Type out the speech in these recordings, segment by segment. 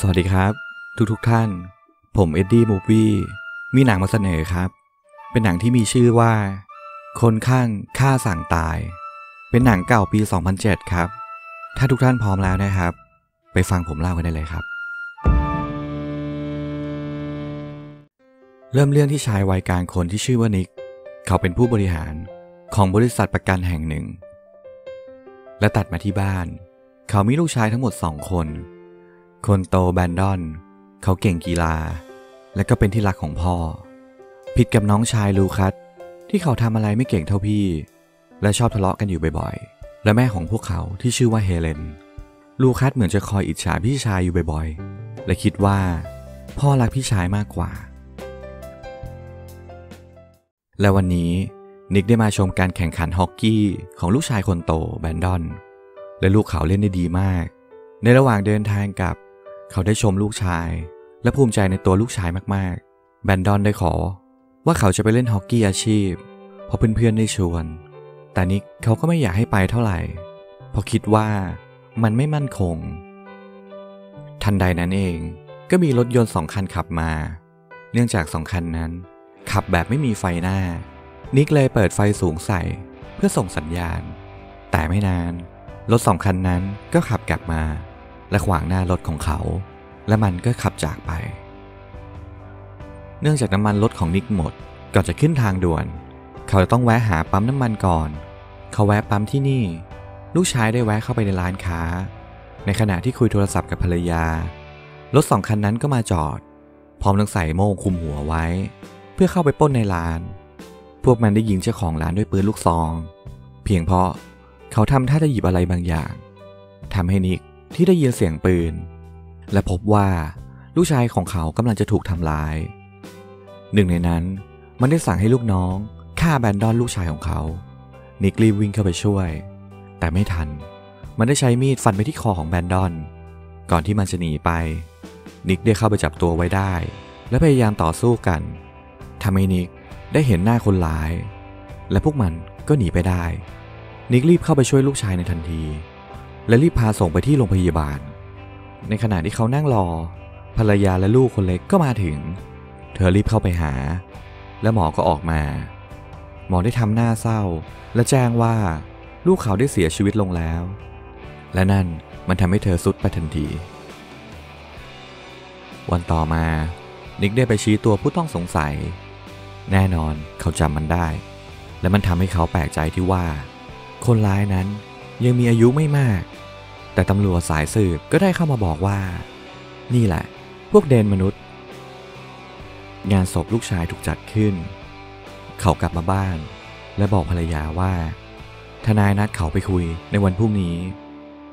สวัสดีครับทุกท่านผมเอ็ดดี้มูฟวี่มีหนังมาเสนอครับเป็นหนังที่มีชื่อว่าคนข้างฆ่าสั่งตายเป็นหนังเก่าปี2007ครับถ้าทุกท่านพร้อมแล้วนะครับไปฟังผมเล่ากันได้เลยครับเริ่มเรื่องที่ชายวัยกลางคนที่ชื่อว่านิกเขาเป็นผู้บริหารของบริษัทประกันแห่งหนึ่งและตัดมาที่บ้านเขามีลูกชายทั้งหมด2คนคนโตแบนดอนเขาเก่งกีฬาและก็เป็นที่รักของพ่อผิดกับน้องชายลูคัสที่เขาทำอะไรไม่เก่งเท่าพี่และชอบทะเลาะกันอยู่บ่อยๆและแม่ของพวกเขาที่ชื่อว่าเฮเลนลูคัสเหมือนจะคอยอิจฉาพี่ชายอยู่บ่อยๆและคิดว่าพ่อรักพี่ชายมากกว่าและวันนี้นิกได้มาชมการแข่งขันฮอกกี้ของลูกชายคนโตแบนดอนและลูกเขาเล่นได้ดีมากในระหว่างเดินทางกลับเขาได้ชมลูกชายและภูมิใจในตัวลูกชายมากๆแบนดอนได้ขอว่าเขาจะไปเล่นฮอกกี้อาชีพเพราะเพื่อนๆได้ชวนแต่นิกเขาก็ไม่อยากให้ไปเท่าไหร่เพราะคิดว่ามันไม่มั่นคงทันใดนั้นเองก็มีรถยนต์2คันขับมาเนื่องจาก2คันนั้นขับแบบไม่มีไฟหน้านิกเลยเปิดไฟสูงใส่เพื่อส่งสัญญาณแต่ไม่นานรถ2คันนั้นก็ขับกลับมาและขวางหน้ารถของเขาและมันก็ขับจากไปเนื่องจากน้ำมันรถของนิกหมดก่อนจะขึ้นทางด่วนเขาจะต้องแวะหาปั๊มน้ำมันก่อนเขาแวะปั๊มที่นี่ลูกชายได้แวะเข้าไปในร้านค้าในขณะที่คุยโทรศัพท์กับภรรยารถ2คันนั้นก็มาจอดพร้อมทั้งใส่โม่งคุมหัวไว้เพื่อเข้าไปปล้นในร้านพวกมันได้ยิงเจ้าของร้านด้วยปืนลูกซองเพียงเพราะเขาทำท่าจะหยิบอะไรบางอย่างทำให้นิกที่ได้ยินเสียงปืนและพบว่าลูกชายของเขากำลังจะถูกทำร้ายหนึ่งในนั้นมันได้สั่งให้ลูกน้องฆ่าแบนดอนลูกชายของเขานิกรีบวิ่งเข้าไปช่วยแต่ไม่ทันมันได้ใช้มีดฟันไปที่คอของแบนดอนก่อนที่มันจะหนีไปนิกได้เข้าไปจับตัวไว้ได้และพยายามต่อสู้กันทำให้นิกได้เห็นหน้าคนร้ายและพวกมันก็หนีไปได้นิกรีบเข้าไปช่วยลูกชายในทันทีและรีบพาส่งไปที่โรงพยาบาลในขณะที่เขานั่งรอภรรยาและลูกคนเล็กก็มาถึงเธอรีบเข้าไปหาและหมอก็ออกมาหมอได้ทำหน้าเศร้าและแจ้งว่าลูกเขาได้เสียชีวิตลงแล้วและนั่นมันทำให้เธอสุดไปทันทีวันต่อมานิกได้ไปชี้ตัวผู้ต้องสงสัยแน่นอนเขาจำมันได้และมันทำให้เขาแปลกใจที่ว่าคนร้ายนั้นยังมีอายุไม่มากแต่ตำรวจสายสืบก็ได้เข้ามาบอกว่านี่แหละพวกเดนมนุษย์งานศพลูกชายถูกจัดขึ้นเขากลับมาบ้านและบอกภรรยาว่าทนายนัดเขาไปคุยในวันพรุ่งนี้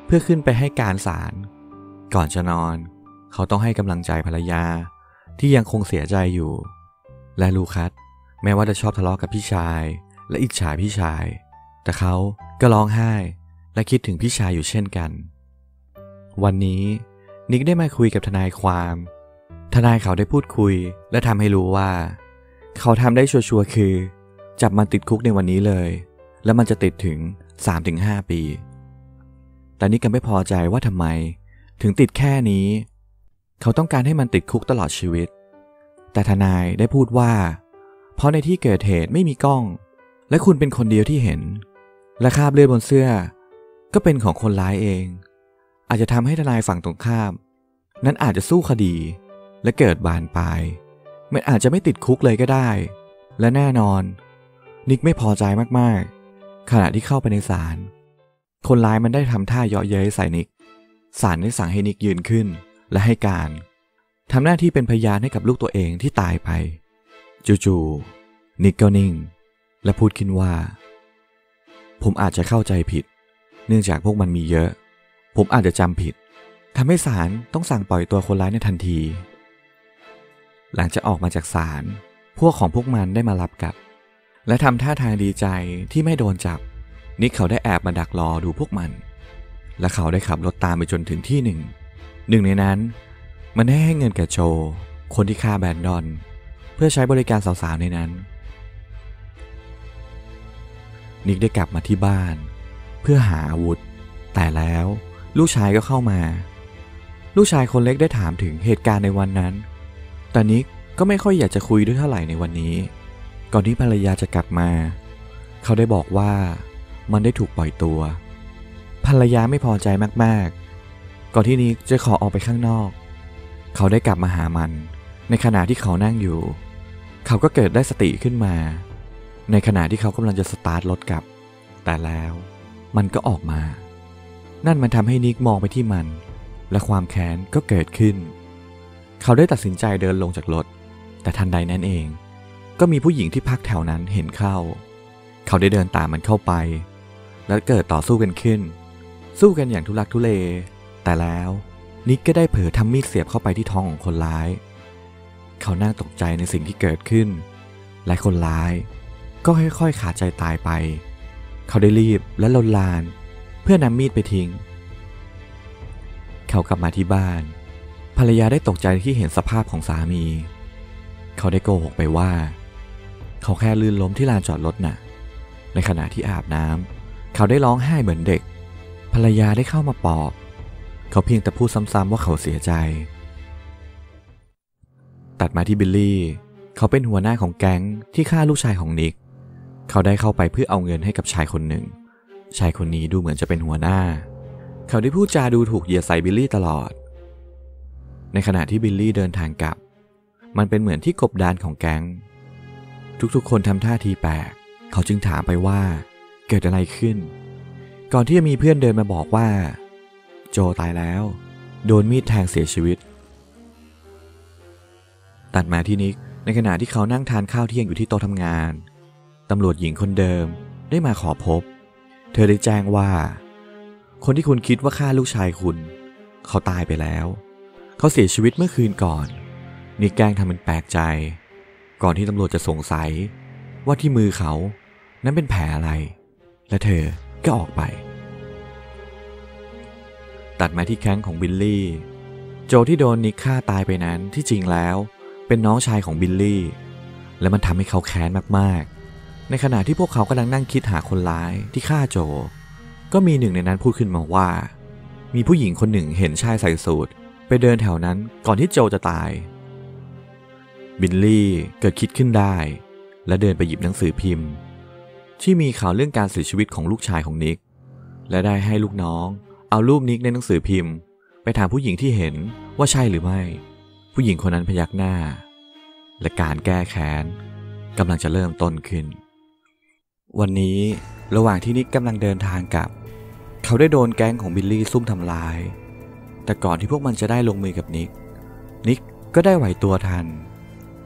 เพื่อขึ้นไปให้การศาลก่อนจะนอนเขาต้องให้กำลังใจภรรยาที่ยังคงเสียใจอยู่และลูคัสแม้ว่าจะชอบทะเลาะกับพี่ชายและอิจฉาพี่ชายแต่เขาก็ร้องไห้และคิดถึงพี่ชายอยู่เช่นกันวันนี้นิกได้มาคุยกับทนายความทนายเขาได้พูดคุยและทำให้รู้ว่าเขาทำได้ชัวร์ๆคือจับมันติดคุกในวันนี้เลยและมันจะติดถึง 3-5 ปีแต่นิกก็ไม่พอใจว่าทำไมถึงติดแค่นี้เขาต้องการให้มันติดคุกตลอดชีวิตแต่ทนายได้พูดว่าเพราะในที่เกิดเหตุไม่มีกล้องและคุณเป็นคนเดียวที่เห็นและคราบเลือดบนเสื้อก็เป็นของคนร้ายเองอาจจะทำให้ทนายฝั่งตรงข้ามนั้นอาจจะสู้คดีและเกิดบานปลายมันอาจจะไม่ติดคุกเลยก็ได้และแน่นอนนิกไม่พอใจมากๆขณะที่เข้าไปในศาลคนร้ายมันได้ทำท่าเยาะเย้ยใส่นิกศาลได้สั่งให้นิกยืนขึ้นและให้การทำหน้าที่เป็นพยานให้กับลูกตัวเองที่ตายไปจู่ๆนิกก็นิ่งและพูดขึ้นว่าผมอาจจะเข้าใจผิดเนื่องจากพวกมันมีเยอะผมอาจจะจำผิดทำให้ศาลต้องสั่งปล่อยตัวคนร้ายในทันทีหลังจากออกมาจากศาลพวกมันได้มารับกลับและทำท่าทางดีใจที่ไม่โดนจับนิกเขาได้แอบมาดักรอดูพวกมันและเขาได้ขับรถตามไปจนถึงที่หนึ่งในนั้นมันได้ให้เงินแก่โจคนที่ฆ่าแบนดอนเพื่อใช้บริการสาวๆในนั้นนิกได้กลับมาที่บ้านเพื่อหาอาวุธแต่แล้วลูกชายก็เข้ามา ลูกชายคนเล็กได้ถามถึงเหตุการณ์ในวันนั้นแต่นิกก็ไม่ค่อยอยากจะคุยด้วยเท่าไหร่ในวันนี้ก่อนที่ภรรยาจะกลับมาเขาได้บอกว่ามันได้ถูกปล่อยตัวภรรยาไม่พอใจมากๆก่อนที่นิกจะขอออกไปข้างนอกเขาได้กลับมาหามันในขณะที่เขานั่งอยู่เขาก็เกิดได้สติขึ้นมาในขณะที่เขากำลังจะสตาร์ทรถกลับแต่แล้วมันก็ออกมานั่นมันทำให้นิกมองไปที่มันและความแค้นก็เกิดขึ้นเขาได้ตัดสินใจเดินลงจากรถแต่ทันใดนั้นเองก็มีผู้หญิงที่พักแถวนั้นเห็นเข้าเขาได้เดินตามมันเข้าไปและเกิดต่อสู้กันขึ้นสู้กันอย่างทุลักทุเลแต่แล้วนิกก็ได้เผลอทำมีดเสียบเข้าไปที่ท้องของคนร้ายเขาน่าตกใจในสิ่งที่เกิดขึ้นและคนร้ายก็ค่อยๆขาดใจตายไปเขาได้รีบและลนลานเพื่อนำมีดไปทิ้งเขากลับมาที่บ้านภรรยาได้ตกใจที่เห็นสภาพของสามีเขาได้โกหกไปว่าเขาแค่ลื่นล้มที่ลานจอดรถน่ะในขณะที่อาบน้ำเขาได้ร้องไห้เหมือนเด็กภรรยาได้เข้ามาปลอบเขาเพียงแต่พูดซ้ำๆว่าเขาเสียใจตัดมาที่บิลลี่เขาเป็นหัวหน้าของแก๊งที่ฆ่าลูกชายของนิกเขาได้เข้าไปเพื่อเอาเงินให้กับชายคนหนึ่งชายคนนี้ดูเหมือนจะเป็นหัวหน้าเขาได้พูดจาดูถูกเหยียดใส่บิลลี่ตลอดในขณะที่บิลลี่เดินทางกลับมันเป็นเหมือนที่กบดานของแก๊งทุกๆคนทำท่าทีแปลกเขาจึงถามไปว่าเกิดอะไรขึ้นก่อนที่จะมีเพื่อนเดินมาบอกว่าโจตายแล้วโดนมีดแทงเสียชีวิตตัดมาที่นิกในขณะที่เขานั่งทานข้าวเที่ยงอยู่ที่โต๊ะทำงานตำรวจหญิงคนเดิมได้มาขอพบเธอได้แจ้งว่าคนที่คุณคิดว่าฆ่าลูกชายคุณเขาตายไปแล้วเขาเสียชีวิตเมื่อคืนก่อนนิกแกล้งทำเป็นแปลกใจก่อนที่ตำรวจจะสงสัยว่าที่มือเขานั้นเป็นแผลอะไรและเธอก็ออกไปตัดมาที่แข้งของบิลลี่โจที่โดนนิกฆ่าตายไปนั้นที่จริงแล้วเป็นน้องชายของบิลลี่และมันทำให้เขาแค้นมากๆในขณะที่พวกเขากำลังนั่งคิดหาคนร้ายที่ฆ่าโจก็มีหนึ่งในนั้นพูดขึ้นมาว่ามีผู้หญิงคนหนึ่งเห็นชายใส่สูทไปเดินแถวนั้นก่อนที่โจจะตายบิลลี่เกิดคิดขึ้นได้และเดินไปหยิบหนังสือพิมพ์ที่มีข่าวเรื่องการเสียชีวิตของลูกชายของนิกและได้ให้ลูกน้องเอารูปนิกในหนังสือพิมพ์ไปถามผู้หญิงที่เห็นว่าใช่หรือไม่ผู้หญิงคนนั้นพยักหน้าและการแก้แค้นกำลังจะเริ่มต้นขึ้นวันนี้ระหว่างที่นิกกำลังเดินทางกลับเขาได้โดนแก๊งของบิลลี่ซุ่มทำร้ายแต่ก่อนที่พวกมันจะได้ลงมือกับนิกก็ได้ไหวตัวทัน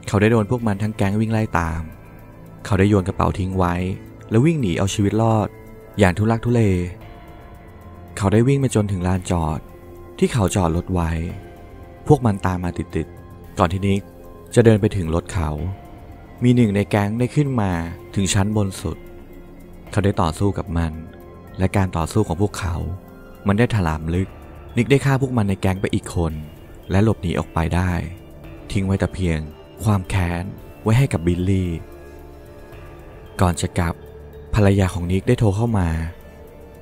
เขาได้โดนพวกมันทั้งแก๊งวิ่งไล่ตามเขาได้โยนกระเป๋าทิ้งไว้แล้ววิ่งหนีเอาชีวิตรอดอย่างทุลักทุเลเขาได้วิ่งไปจนถึงลานจอดที่เขาจอดรถไว้พวกมันตามมาติดๆก่อนที่นิกจะเดินไปถึงรถเขามีหนึ่งในแก๊งได้ขึ้นมาถึงชั้นบนสุดเขาได้ต่อสู้กับมันและการต่อสู้ของพวกเขามันได้ถลำลึกนิกได้ฆ่าพวกมันในแก๊งไปอีกคนและหลบหนีออกไปได้ทิ้งไว้แต่เพียงความแค้นไว้ให้กับบิลลี่ก่อนจะกลับภรรยาของนิกได้โทรเข้ามา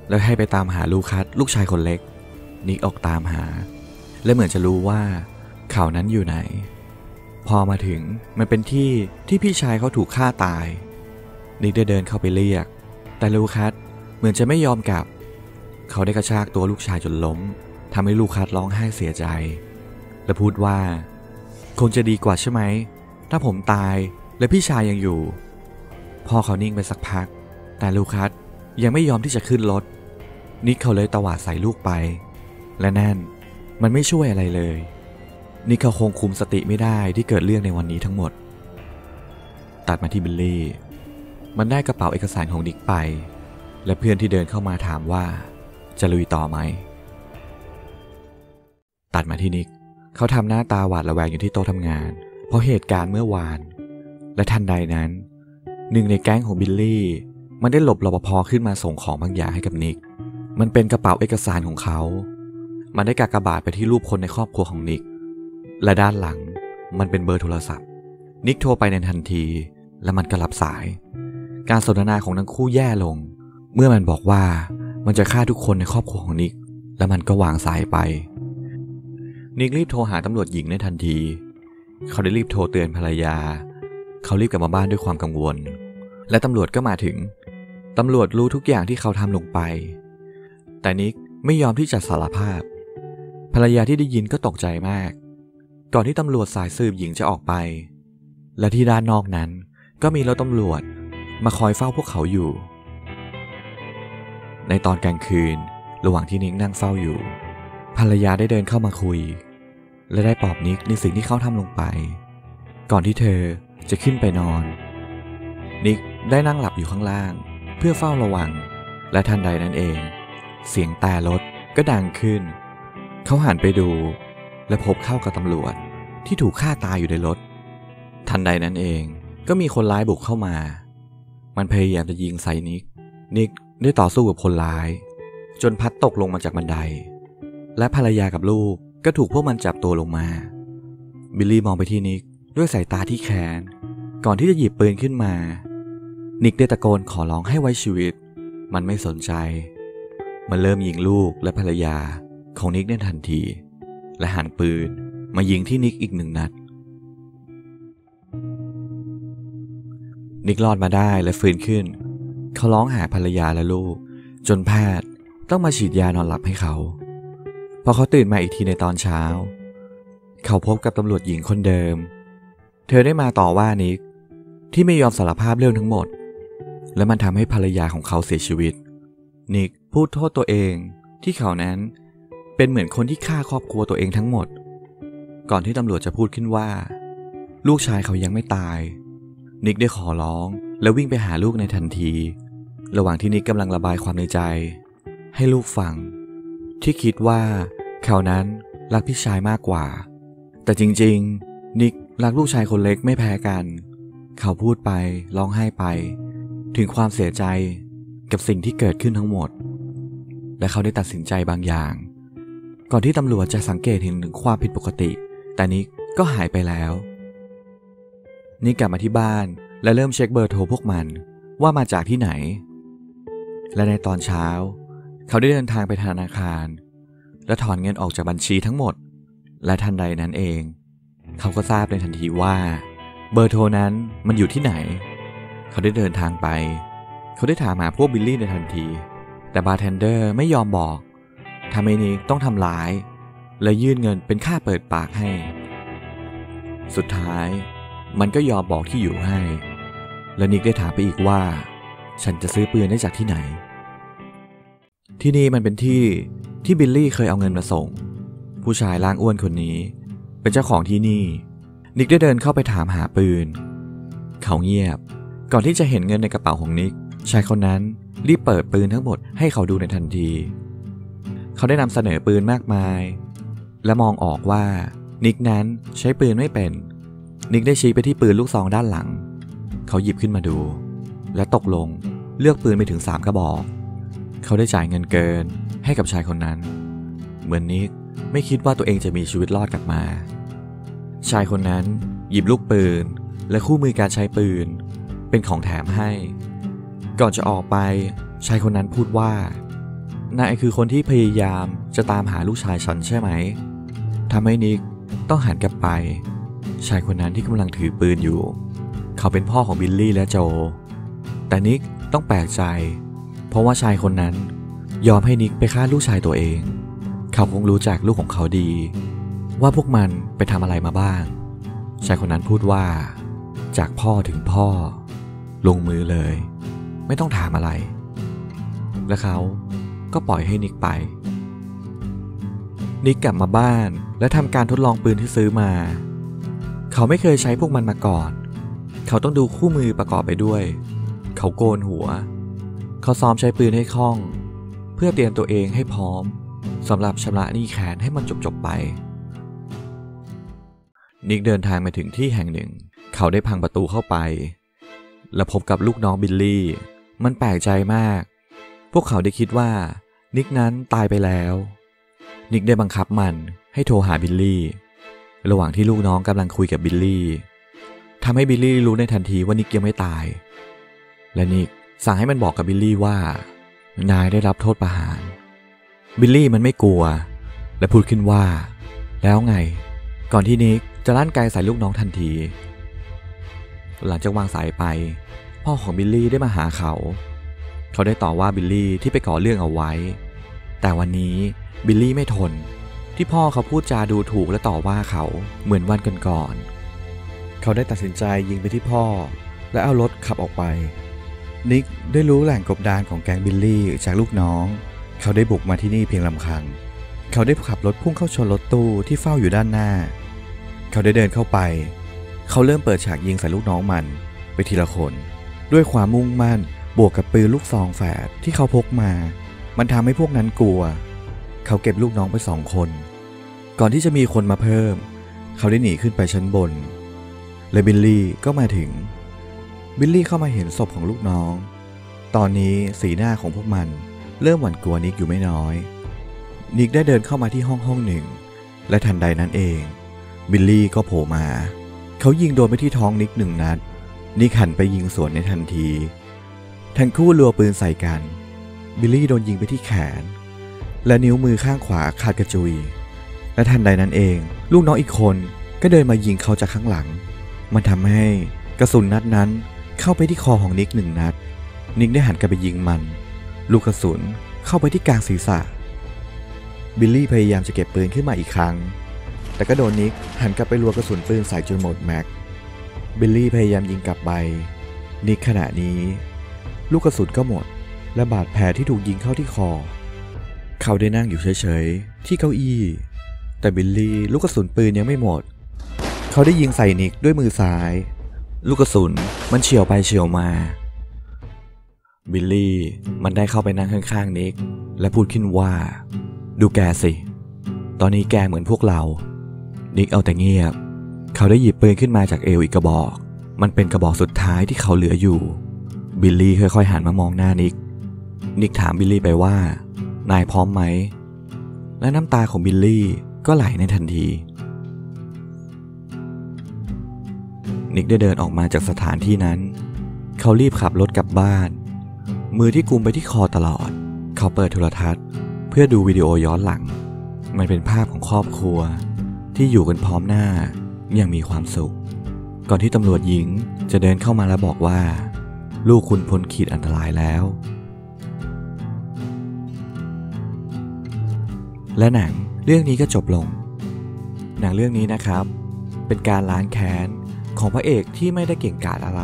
แล้วให้ไปตามหาลูคัสลูกชายคนเล็กนิกออกตามหาและเหมือนจะรู้ว่าเขานั้นอยู่ไหนพอมาถึงมันเป็นที่พี่ชายเขาถูกฆ่าตายนิกได้เดินเข้าไปเรียกแต่ลูคัสเหมือนจะไม่ยอมกลับเขาได้กระชากตัวลูกชายจนล้มทำให้ลูคัสร้องไห้เสียใจและพูดว่าคงจะดีกว่าใช่ไหมถ้าผมตายและพี่ชายยังอยู่พ่อเขานิ่งไปสักพักแต่ลูคัสยังไม่ยอมที่จะขึ้นรถนิกเขาเลยตวาดใส่ลูกไปและนั่นมันไม่ช่วยอะไรเลยนิกเขาคงคุมสติไม่ได้ที่เกิดเรื่องในวันนี้ทั้งหมดตัดมาที่บิลลี่มันได้กระเป๋าเอกสารของนิกไปและเพื่อนที่เดินเข้ามาถามว่าจะลุยต่อไหมตัดมาที่นิกเขาทำหน้าตาหวาดระแวงอยู่ที่โต๊ะทำงานเพราะเหตุการณ์เมื่อวานและทันใดนั้นหนึ่งในแก๊งของบิลลี่มันได้หลบรปภ.ขึ้นมาส่งของบางอย่างให้กับนิกมันเป็นกระเป๋าเอกสารของเขามันได้กากบาทไปที่รูปคนในครอบครัวของนิกและด้านหลังมันเป็นเบอร์โทรศัพท์นิกโทรไปในทันทีและมันก็รับสายการสนทนาของทั้งคู่แย่ลงเมื่อมันบอกว่ามันจะฆ่าทุกคนในครอบครัวของนิกและมันก็วางสายไป นิกรีบโทรหาตำรวจหญิงในทันทีเขาได้รีบโทรเตือนภรรยาเขารีบกลับมาบ้านด้วยความกังวลและตำรวจก็มาถึงตำรวจรู้ทุกอย่างที่เขาทำลงไปแต่นิกไม่ยอมที่จะสารภาพภรรยาที่ได้ยินก็ตกใจมากก่อนที่ตำรวจสายสืบหญิงจะออกไปและที่ด้านนอกนั้นก็มีรถตำรวจมาคอยเฝ้าพวกเขาอยู่ในตอนกลางคืนระหว่างที่นิกนั่งเฝ้าอยู่ภรรยาได้เดินเข้ามาคุยและได้ปลอบนิกในสิ่งที่เขาทำลงไปก่อนที่เธอจะขึ้นไปนอนนิกได้นั่งหลับอยู่ข้างล่างเพื่อเฝ้าระวังและทันใดนั้นเองเสียงแต่รถก็ดังขึ้นเขาหันไปดูและพบเข้ากับตำรวจที่ถูกฆ่าตายอยู่ในรถทันใดนั้นเองก็มีคนร้ายบุกเข้ามามันพยายามจะยิงใส่นิกได้ต่อสู้กับคนร้ายจนพัดตกลงมาจากบันไดและภรรยากับลูกก็ถูกพวกมันจับตัวลงมาบิลลี่มองไปที่นิกด้วยสายตาที่แค้นก่อนที่จะหยิบปืนขึ้นมานิกได้ตะโกนขอร้องให้ไว้ชีวิตมันไม่สนใจมันเริ่มยิงลูกและภรรยาของนิกในทันทีและหันปืนมายิงที่นิกอีกหนึ่งนัดนิกรอดมาได้และฟื้นขึ้นเขาร้องหาภรรยาและลูกจนแพทย์ต้องมาฉีดยานอนหลับให้เขาพอเขาตื่นมาอีกทีในตอนเช้าเขาพบกับตำรวจหญิงคนเดิมเธอได้มาต่อว่านิกที่ไม่ยอมสารภาพเรื่องทั้งหมดและมันทำให้ภรรยาของเขาเสียชีวิตนิกพูดโทษตัวเองที่เขานั้นเป็นเหมือนคนที่ฆ่าครอบครัวตัวเองทั้งหมดก่อนที่ตำรวจจะพูดขึ้นว่าลูกชายเขายังไม่ตายนิกได้ขอร้องและวิ่งไปหาลูกในทันทีระหว่างที่นิกกำลังระบายความในใจให้ลูกฟังที่คิดว่าเขานั้นรักพี่ชายมากกว่าแต่จริงๆนิกรักลูกชายคนเล็กไม่แพ้กันเขาพูดไปร้องไห้ไปถึงความเสียใจกับสิ่งที่เกิดขึ้นทั้งหมดและเขาได้ตัดสินใจบางอย่างก่อนที่ตำรวจจะสังเกตเห็นถึงความผิดปกติแต่นิกก็หายไปแล้วนิกกลับมาที่บ้านและเริ่มเช็คเบอร์โทรพวกมันว่ามาจากที่ไหนและในตอนเช้าเขาได้เดินทางไปธนาคารและถอนเงินออกจากบัญชีทั้งหมดและทันใดนั้นเองเขาก็ทราบในทันทีว่าเบอร์โทรนั้นมันอยู่ที่ไหนเขาได้เดินทางไปเขาได้ถามหาพวกบิลลี่ในทันทีแต่บาร์เทนเดอร์ไม่ยอมบอกทำให้นิกต้องทำร้ายและยื่นเงินเป็นค่าเปิดปากให้สุดท้ายมันก็ยอมบอกที่อยู่ให้และนิกได้ถามไปอีกว่าฉันจะซื้อปืนได้จากที่ไหนที่นี่มันเป็นที่บิลลี่เคยเอาเงินมาส่งผู้ชายร่างอ้วนคนนี้เป็นเจ้าของที่นี่นิกได้เดินเข้าไปถามหาปืนเขาเงียบก่อนที่จะเห็นเงินในกระเป๋าของนิกชายคนนั้นรีบเปิดปืนทั้งหมดให้เขาดูในทันทีเขาได้นำเสนอปืนมากมายและมองออกว่านิกนั้นใช้ปืนไม่เป็นนิกได้ชี้ไปที่ปืนลูกซองด้านหลังเขาหยิบขึ้นมาดูและตกลงเลือกปืนไปถึง3กระบอกเขาได้จ่ายเงินเกินให้กับชายคนนั้นเหมือนนิกไม่คิดว่าตัวเองจะมีชีวิตรอดกลับมาชายคนนั้นหยิบลูกปืนและคู่มือการใช้ปืนเป็นของแถมให้ก่อนจะออกไปชายคนนั้นพูดว่านายคือคนที่พยายามจะตามหาลูกชายฉันใช่ไหมทำให้นิกต้องหันกลับไปชายคนนั้นที่กำลังถือปืนอยู่เขาเป็นพ่อของบิลลี่และโจแต่นิกต้องแปลกใจเพราะว่าชายคนนั้นยอมให้นิกไปฆ่าลูกชายตัวเองเขาคงรู้จักลูกของเขาดีว่าพวกมันไปทำอะไรมาบ้างชายคนนั้นพูดว่าจากพ่อถึงพ่อลงมือเลยไม่ต้องถามอะไรและเขาก็ปล่อยให้นิกไปนิกกลับมาบ้านและทำการทดลองปืนที่ซื้อมาเขาไม่เคยใช้พวกมันมาก่อนเขาต้องดูคู่มือประกอบไปด้วยเขาโกนหัวเขาซ้อมใช้ปืนให้คล่องเพื่อเตรียมตัวเองให้พร้อมสำหรับชำระหนี้แค้นให้มันจบๆไปนิกเดินทางมาถึงที่แห่งหนึ่งเขาได้พังประตูเข้าไปและพบกับลูกน้องบิลลี่มันแปลกใจมากพวกเขาได้คิดว่านิกนั้นตายไปแล้วนิกได้บังคับมันให้โทรหาบิลลี่ระหว่างที่ลูกน้องกำลังคุยกับบิลลี่ทำให้บิลลี่รู้ในทันทีว่านิกยังไม่ตายและนิกสั่งให้มันบอกกับบิลลี่ว่านายได้รับโทษประหารบิลลี่มันไม่กลัวและพูดขึ้นว่า แล้วไงก่อนที่นิกจะลั่นไกใส่ลูกน้องทันทีหลังจากวางสายไปพ่อของบิลลี่ได้มาหาเขาได้ต่อว่าบิลลี่ที่ไปก่อเรื่องเอาไว้แต่วันนี้บิลลี่ไม่ทนที่พ่อเขาพูดจาดูถูกและต่อว่าเขาเหมือนวันก่อนๆเขาได้ตัดสินใจยิงไปที่พ่อและเอารถขับออกไปนิกได้รู้แหล่งกบดานของแก๊งบิลลี่จากลูกน้องเขาได้บุกมาที่นี่เพียงลำพังเขาได้ขับรถพุ่งเข้าชนรถตู้ที่เฝ้าอยู่ด้านหน้าเขาได้เดินเข้าไปเขาเริ่มเปิดฉากยิงใส่ลูกน้องมันไปทีละคนด้วยความมุ่งมั่นบวกกับปืนลูกซองแฝดที่เขาพกมามันทำให้พวกนั้นกลัวเขาเก็บลูกน้องไปสองคนก่อนที่จะมีคนมาเพิ่มเขาได้หนีขึ้นไปชั้นบนและบิลลี่ก็มาถึงบิลลี่เข้ามาเห็นศพของลูกน้องตอนนี้สีหน้าของพวกมันเริ่มหวั่นกลัวนิกอยู่ไม่น้อยนิกได้เดินเข้ามาที่ห้องหนึ่งและทันใดนั้นเองบิลลี่ก็โผล่มาเขายิงโดนไปที่ท้องนิกหนึ่งนัดนิกหันไปยิงสวนในทันทีทั้งคู่รัวปืนใส่กันบิลลี่โดนยิงไปที่แขนและนิ้วมือข้างขวาขาดกระจุยและทันใดนั้นเองลูกน้องอีกคนก็เดินมายิงเขาจากข้างหลังมันทำให้กระสุนนัดนั้นเข้าไปที่คอของนิกหนึ่งนัดนิกได้หันกลับไปยิงมันลูกกระสุนเข้าไปที่กลางศีรษะบิลลี่พยายามจะเก็บปืนขึ้นมาอีกครั้งแต่ก็โดนนิกหันกลับไปรัวกระสุนปืนใส่จนหมดแม็กบิลลี่พยายามยิงกลับไปนิกขณะนี้ลูกกระสุนก็หมดและบาดแผลที่ถูกยิงเข้าที่คอเขาได้นั่งอยู่เฉยๆที่เก้าอี้แต่บิลลี่ลูกกระสุนปืนยังไม่หมดเขาได้ยิงใส่นิกด้วยมือซ้ายลูกกระสุนมันเฉี่ยวไปเฉี่ยวมาบิลลี่มันได้เข้าไปนั่งข้างๆนิกและพูดขึ้นว่าดูแกสิตอนนี้แกเหมือนพวกเรานิกเอาแต่เงียบเขาได้หยิบปืนขึ้นมาจากเอวอีกกระบอกมันเป็นกระบอกสุดท้ายที่เขาเหลืออยู่บิลลี่ค่อยๆหันมามองหน้านิกนิกถามบิลลี่ไปว่านายพร้อมไหมและน้ำตาของบิลลี่ก็ไหลในทันทีนิกได้เดินออกมาจากสถานที่นั้นเขารีบขับรถกลับบ้านมือที่กุมไปที่คอตลอดเขาเปิดโทรทัศน์เพื่อดูวิดีโอย้อนหลังมันเป็นภาพของครอบครัวที่อยู่กันพร้อมหน้ายังมีความสุขก่อนที่ตำรวจหญิงจะเดินเข้ามาและบอกว่าลูกคุณพ้นขีดอันตรายแล้วและหนังเรื่องนี้ก็จบลงหนังเรื่องนี้นะครับเป็นการล้างแค้นของพระเอกที่ไม่ได้เก่งกาจอะไร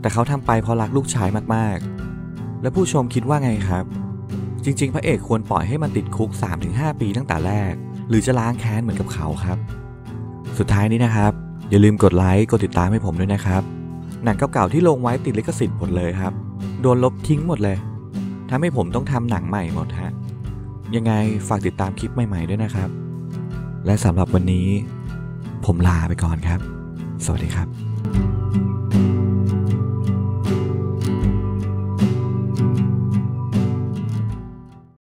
แต่เขาทำไปเพราะรักลูกชายมากๆและผู้ชมคิดว่าไงครับจริงๆพระเอกควรปล่อยให้มันติดคุก 3-5 ปีตั้งแต่แรกหรือจะล้างแค้นเหมือนกับเขาครับสุดท้ายนี้นะครับอย่าลืมกดไลค์กดติดตามให้ผมด้วยนะครับหนังเก่าๆที่ลงไว้ติดลิขสิทธิ์หมดเลยครับโดนลบทิ้งหมดเลยทำให้ผมต้องทำหนังใหม่หมดฮะยังไงฝากติดตามคลิปใหม่ๆด้วยนะครับและสำหรับวันนี้ผมลาไปก่อนครับสวัสดีครับ